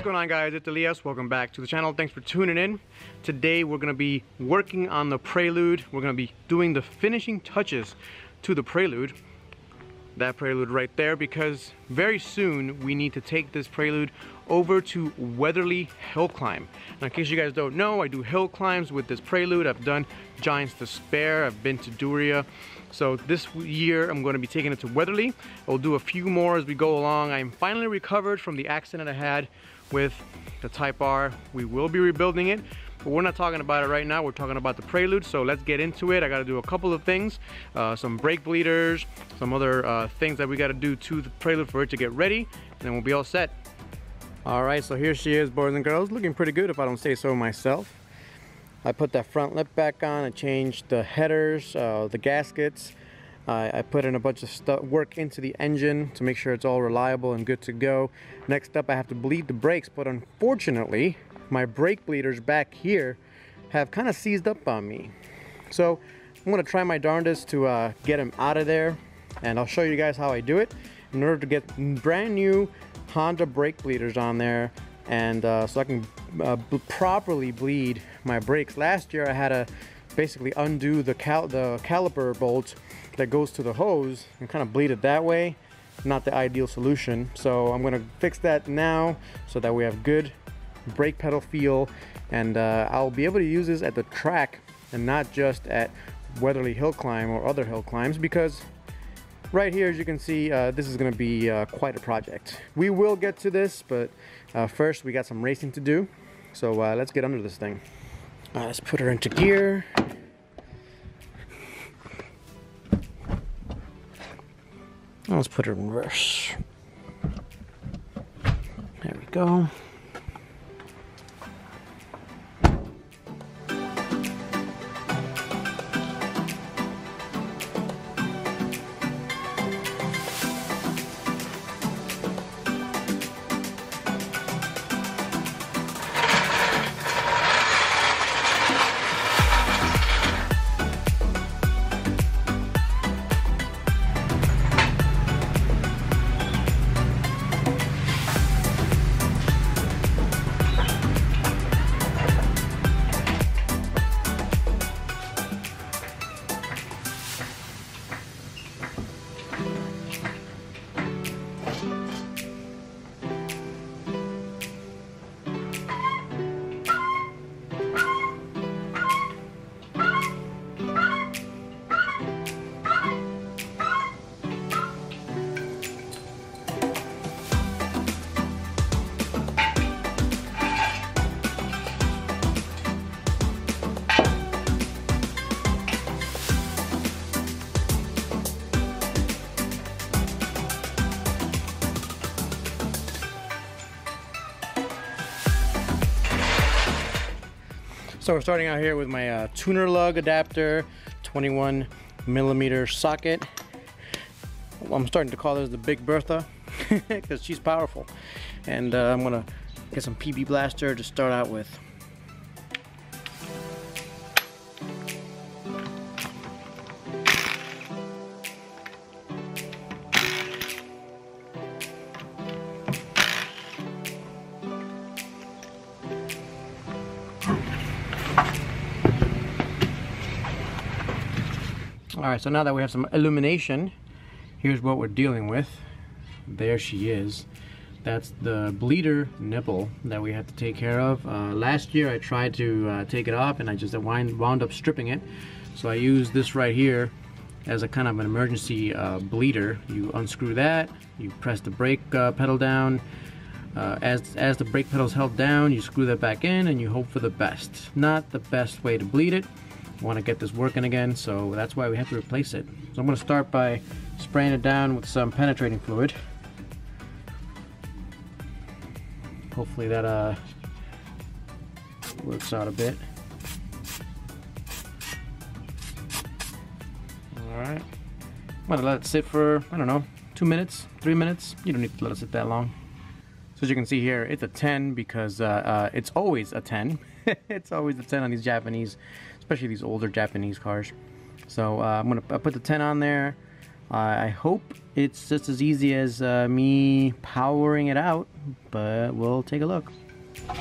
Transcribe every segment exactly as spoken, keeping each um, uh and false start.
What's going on, guys? It's Elias. Welcome back to the channel. Thanks for tuning in. Today we're going to be working on the Prelude. We're going to be doing the finishing touches to the Prelude. That Prelude right there, because very soon we need to take this Prelude over to Weatherly Hill Climb. Now, in case you guys don't know, I do hill climbs with this Prelude. I've done Giants Despair. I've been to Duria. So this year I'm going to be taking it to Weatherly. I'll do a few more as we go along. I'm finally recovered from the accident I had with the Type R. We will be rebuilding it, but we're not talking about it right now. We're talking about the Prelude, so let's get into it. I got to do a couple of things, uh, some brake bleeders, some other uh, things that we got to do to the Prelude for it to get ready, and then we'll be all set. All right, so here she is, boys and girls, looking pretty good if I don't say so myself. I put that front lip back on. I changed the headers, uh, the gaskets. Uh, I put in a bunch of stuff, work into the engine to make sure it's all reliable and good to go. Next up, I have to bleed the brakes, but unfortunately, my brake bleeders back here have kind of seized up on me. So I'm gonna try my darndest to uh, get them out of there, and I'll show you guys how I do it in order to get brand new Honda brake bleeders on there, and uh, so I can uh, properly bleed my brakes. Last year I had to basically undo the, cal the caliper bolt that goes to the hose and kind of bleed it that way. Not the ideal solution. So I'm gonna fix that now so that we have good brake pedal feel, and uh, I'll be able to use this at the track and not just at Weatherly Hill Climb or other hill climbs, because right here, as you can see, uh, this is gonna be uh, quite a project. We will get to this, but uh, first we got some racing to do. So uh, let's get under this thing. Uh, let's put her into gear. Let's put her in reverse. There we go. So we're starting out here with my uh, tuner lug adapter, twenty-one millimeter socket. I'm starting to call this the Big Bertha because she's powerful. And uh, I'm gonna get some P B Blaster to start out with. Alright, so now that we have some illumination, here's what we're dealing with. There she is. That's the bleeder nipple that we have to take care of. Uh, last year I tried to uh, take it off and I just wind, wound up stripping it. So I used this right here as a kind of an emergency uh, bleeder. You unscrew that, you press the brake uh, pedal down. Uh, as, as the brake pedal's held down, you screw that back in and you hope for the best. Not the best way to bleed it. Want to get this working again, so that's why we have to replace it. So I'm going to start by spraying it down with some penetrating fluid. Hopefully that uh, works out a bit. Alright, I'm going to let it sit for, I don't know, two minutes, three minutes. You don't need to let it sit that long. So as you can see here, it's a ten because uh, uh, it's always a ten. It's always a ten on these Japanese, especially these older Japanese cars. So uh, I'm gonna I put the ten on there. I hope it's just as easy as uh, me powering it out, but we'll take a look. There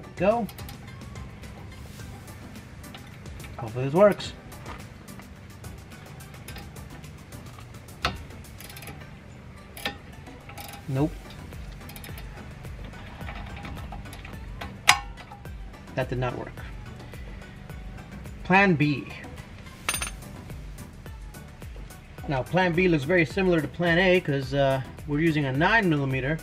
we go. Hopefully this works. Nope. That did not work. Plan B. Now Plan B looks very similar to Plan A because uh, we're using a nine millimeter.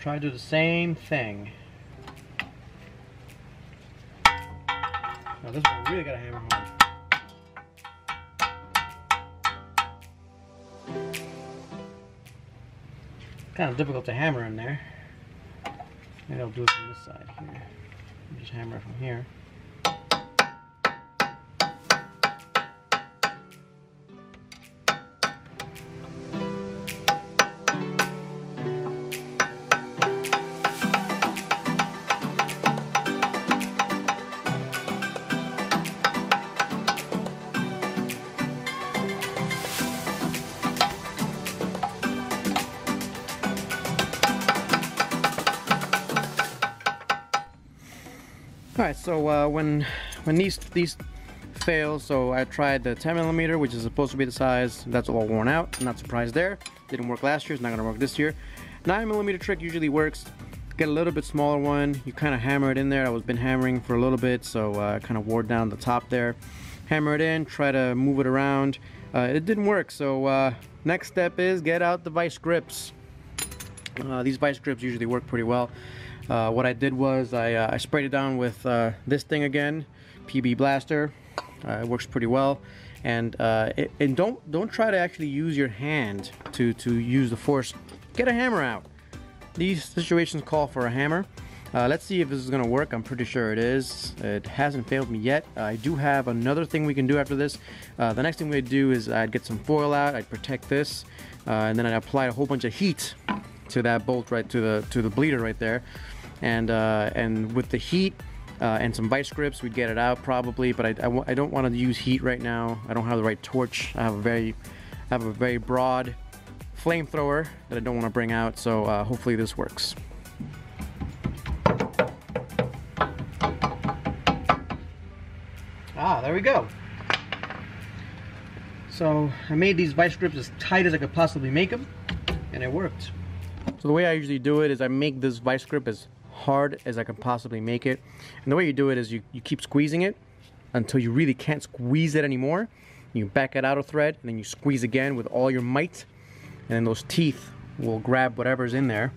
Try to do the same thing. Now this one really got a hammer home. Kind of difficult to hammer in there. Maybe I'll do it from this side here. Just hammer it from here. Alright, so uh, when when these these fail, so I tried the ten millimeter, which is supposed to be the size that's all worn out. I'm not surprised there. Didn't work last year. It's not gonna work this year. nine millimeter trick usually works. Get a little bit smaller one. You kind of hammer it in there. I was been hammering for a little bit, so uh, I kind of wore down the top there. Hammer it in. Try to move it around. Uh, it didn't work. So uh, next step is get out the vice grips. Uh, these vice grips usually work pretty well. Uh, what I did was I, uh, I sprayed it down with uh, this thing again, P B Blaster. Uh, it works pretty well, and uh, it, and don't don't try to actually use your hand to to use the force. Get a hammer out. These situations call for a hammer. Uh, let's see if this is gonna work. I'm pretty sure it is. It hasn't failed me yet. I do have another thing we can do after this. Uh, the next thing we'd do is I'd get some foil out. I'd protect this, uh, and then I'd apply a whole bunch of heat to that bolt right to the to the bleeder right there, and uh, and with the heat uh, and some vice grips we'd get it out probably, but I, I, w I don't want to use heat right now. I don't have the right torch. I have a very I have a very broad flamethrower that I don't want to bring out, so uh, hopefully this works. Ah, there we go. So I made these vice grips as tight as I could possibly make them, and it worked. So the way I usually do it is I make this vice grip as hard as I can possibly make it. And the way you do it is you, you keep squeezing it until you really can't squeeze it anymore. You back it out a thread, and then you squeeze again with all your might. And then those teeth will grab whatever's in there.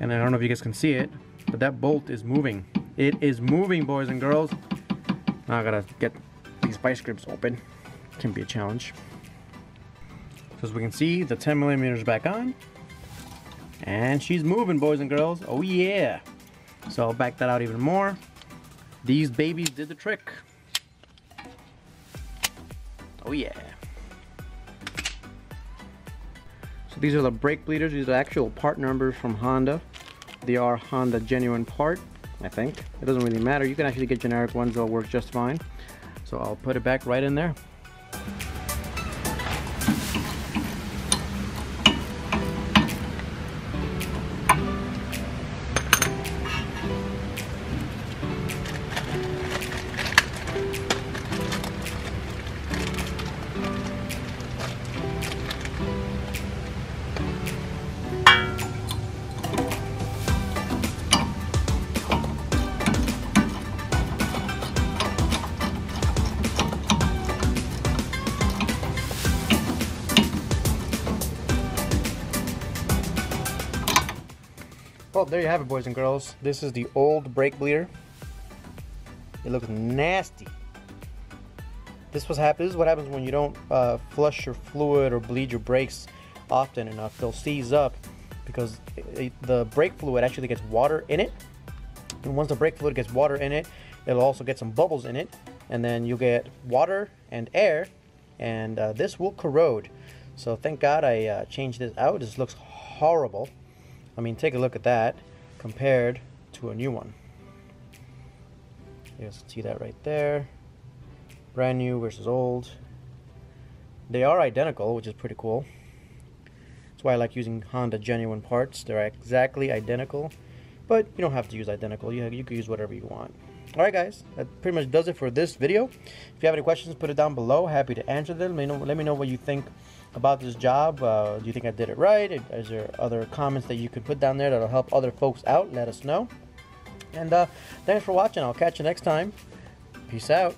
And I don't know if you guys can see it, but that bolt is moving. It is moving, boys and girls. Now I gotta get these vice grips open. Can be a challenge. So as we can see, the ten millimeter is back on. And she's moving, boys and girls. Oh yeah. So I'll back that out even more. These babies did the trick. Oh yeah. So these are the brake bleeders. These are actual part numbers from Honda. They are Honda genuine part, I think. It doesn't really matter. You can actually get generic ones. They'll work just fine. So I'll put it back right in there. Well, there you have it, boys and girls. This is the old brake bleeder. It looks nasty. This was happen- This is what happens when you don't uh, flush your fluid or bleed your brakes often enough. They'll seize up because it, it, the brake fluid actually gets water in it. And once the brake fluid gets water in it, it'll also get some bubbles in it. And then you'll get water and air, and uh, this will corrode. So thank God I uh, changed this out. This looks horrible. I mean, take a look at that compared to a new one. You guys can see that right there. Brand new versus old. They are identical, which is pretty cool. That's why I like using Honda genuine parts. They're exactly identical, but you don't have to use identical. You, you can use whatever you want. All right, guys, that pretty much does it for this video. If you have any questions, put it down below. Happy to answer them. Let me know, let me know what you think about this job. Uh, do you think I did it right? Is there other comments that you could put down there that'll help other folks out? Let us know. And uh, thanks for watching. I'll catch you next time. Peace out.